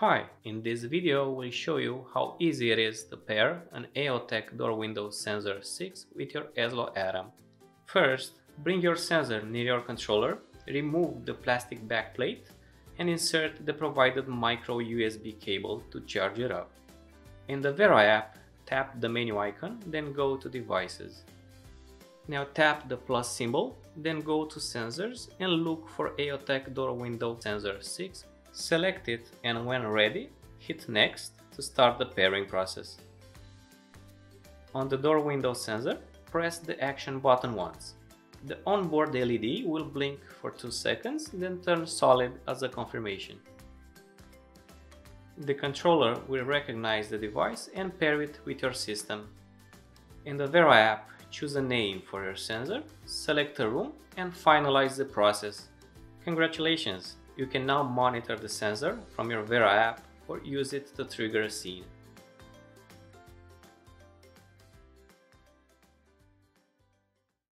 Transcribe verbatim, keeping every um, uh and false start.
Hi, in this video we'll show you how easy it is to pair an Aeotec Door Window Sensor six with your Ezlo Atom. First, bring your sensor near your controller, remove the plastic backplate and insert the provided micro U S B cable to charge it up. In the Vera app, tap the menu icon, then go to Devices. Now tap the plus symbol, then go to Sensors and look for Aeotec Door Window Sensor six. Select it and when ready, hit Next to start the pairing process. On the door window sensor, press the Action button once. The onboard L E D will blink for two seconds, then turn solid as a confirmation. The controller will recognize the device and pair it with your system. In the Vera app, choose a name for your sensor, select a room and finalize the process. Congratulations! You can now monitor the sensor from your Vera app or use it to trigger a scene.